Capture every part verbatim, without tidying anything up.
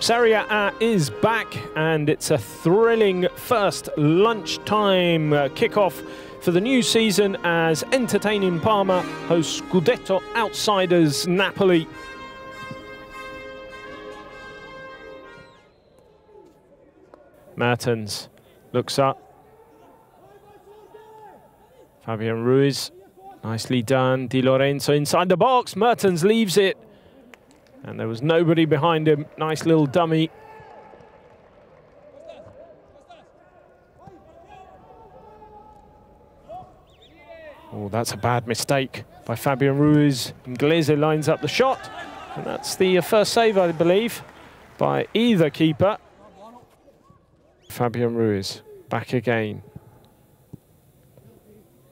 Serie A is back, and it's a thrilling first lunchtime uh, kickoff for the new season as entertaining Parma hosts Scudetto outsiders Napoli. Mertens looks up. Fabian Ruiz, nicely done. Di Lorenzo inside the box. Mertens leaves it. And there was nobody behind him. Nice little dummy. Oh, that's a bad mistake by Fabian Ruiz. Inglese lines up the shot. And that's the first save, I believe, by either keeper. Fabian Ruiz back again.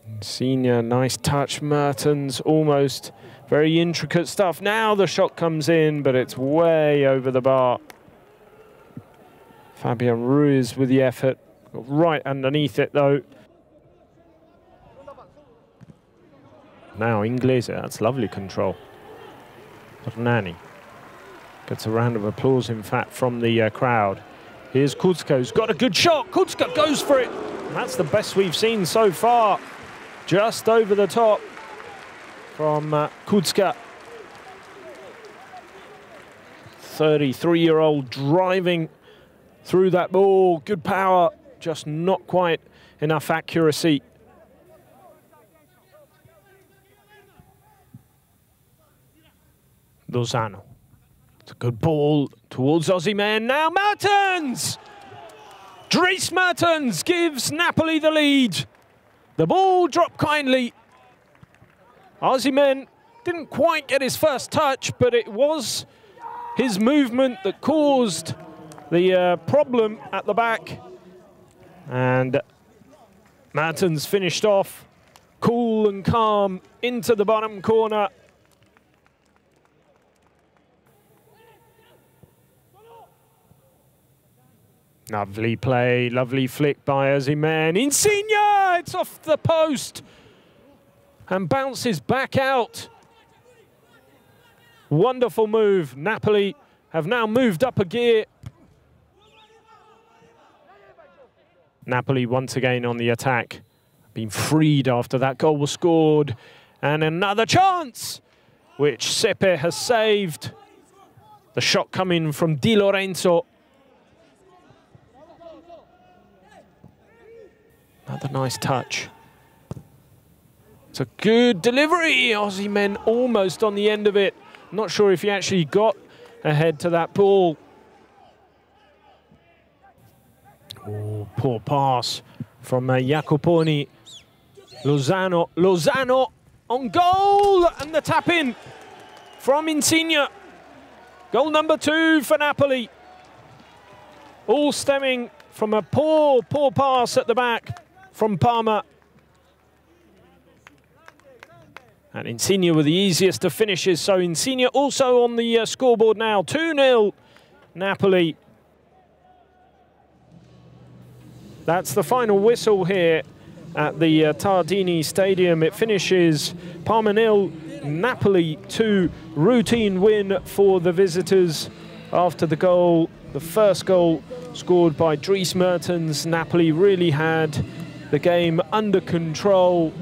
Insigne, nice touch. Mertens almost... Very intricate stuff. Now the shot comes in, but it's way over the bar. Fabian Ruiz with the effort. Got right underneath it, though. Now Inglese, that's lovely control. Hernani gets a round of applause, in fact, from the uh, crowd. Here's Kutsuka, who's got a good shot. Kutsuka goes for it. And that's the best we've seen so far. Just over the top. From uh, Kutsuka. thirty-three-year-old driving through that ball. Good power, just not quite enough accuracy. Lozano. It's a good ball towards Osimhen. Now Mertens! Dries Mertens gives Napoli the lead. The ball dropped kindly. Osimhen didn't quite get his first touch, but it was his movement that caused the uh, problem at the back. And Mertens finished off cool and calm into the bottom corner. Lovely play, lovely flick by Osimhen. Insigne! It's off the post. And bounces back out. Wonderful move. Napoli have now moved up a gear. Napoli once again on the attack. Been freed after that goal was scored. And another chance, which Sepe has saved. The shot coming from Di Lorenzo. Another nice touch. It's a good delivery. Osimhen almost on the end of it. Not sure if he actually got ahead to that ball. Oh, poor pass from uh, Iacoponi. Lozano, Lozano on goal, and the tap in from Insigne. Goal number two for Napoli. All stemming from a poor, poor pass at the back from Parma. And Insigne were the easiest of finishes, so Insigne also on the uh, scoreboard now. two nil, Napoli. That's the final whistle here at the uh, Tardini Stadium. It finishes Parma nil, Napoli two. Routine win for the visitors after the goal. The first goal scored by Dries Mertens. Napoli really had the game under control.